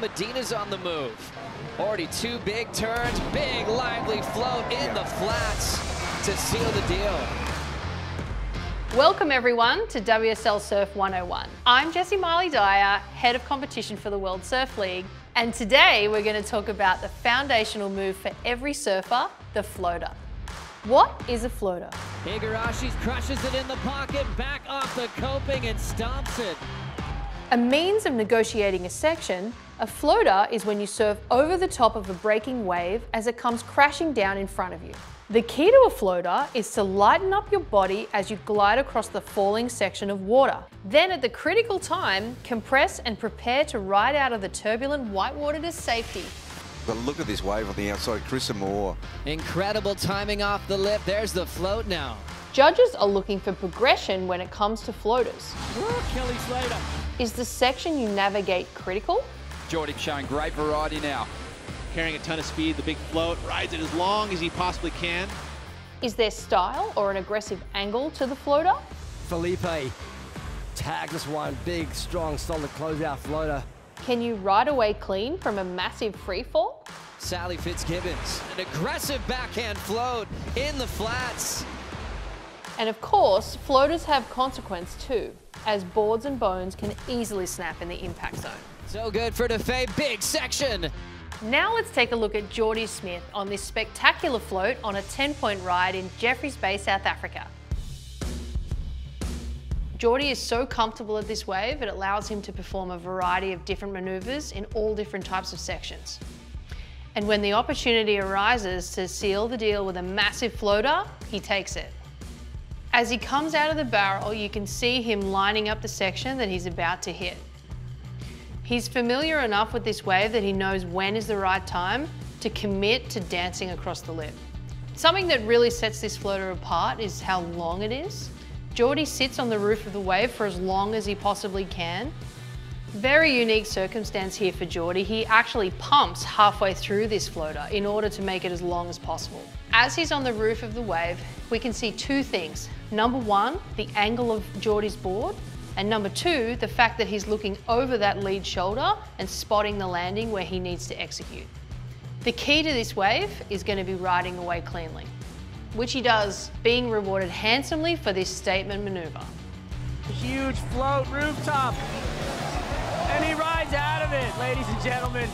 Medina's on the move. Already two big turns, big lively float in the flats to seal the deal. Welcome everyone to WSL Surf 101. I'm Jessi Miley-Dyer, Head of Competition for the World Surf League, and today we're going to talk about the foundational move for every surfer, the floater. What is a floater? Higurashi crushes it in the pocket, back off the coping and stomps it. A means of negotiating a section, a floater is when you surf over the top of a breaking wave as it comes crashing down in front of you. The key to a floater is to lighten up your body as you glide across the falling section of water. Then at the critical time, compress and prepare to ride out of the turbulent white water to safety. But look at this wave on the outside, Chris Amore. Incredible timing off the lip. There's the float now. Judges are looking for progression when it comes to floaters. Ooh, Kelly Slater. Is the section you navigate critical? Jordy showing great variety now. Carrying a ton of speed, the big float, rides it as long as he possibly can. Is there style or an aggressive angle to the floater? Felipe tags this one, big, strong, solid closeout floater. Can you ride away clean from a massive free fall? Sally Fitzgibbons, an aggressive backhand float in the flats. And of course, floaters have consequence too, as boards and bones can easily snap in the impact zone. So good for Defay, big section. Now let's take a look at Jordy Smith on this spectacular float on a 10-point ride in Jeffreys Bay, South Africa. Jordy is so comfortable at this wave, it allows him to perform a variety of different maneuvers in all different types of sections. And when the opportunity arises to seal the deal with a massive floater, he takes it. As he comes out of the barrel, you can see him lining up the section that he's about to hit. He's familiar enough with this wave that he knows when is the right time to commit to dancing across the lip. Something that really sets this floater apart is how long it is. Jordy sits on the roof of the wave for as long as he possibly can. Very unique circumstance here for Jordy. He actually pumps halfway through this floater in order to make it as long as possible. As he's on the roof of the wave, we can see two things. Number one, the angle of Jordy's board. And number two, the fact that he's looking over that lead shoulder and spotting the landing where he needs to execute. The key to this wave is going to be riding away cleanly, which he does, being rewarded handsomely for this statement maneuver. Huge float rooftop, and he rides out of it, ladies and gentlemen.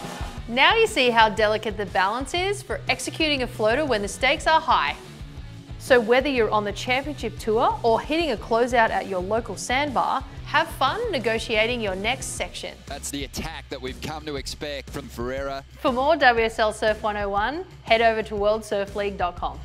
Now you see how delicate the balance is for executing a floater when the stakes are high. So whether you're on the championship tour or hitting a closeout at your local sandbar, have fun negotiating your next section. That's the attack that we've come to expect from Ferreira. For more WSL Surf 101, head over to worldsurfleague.com.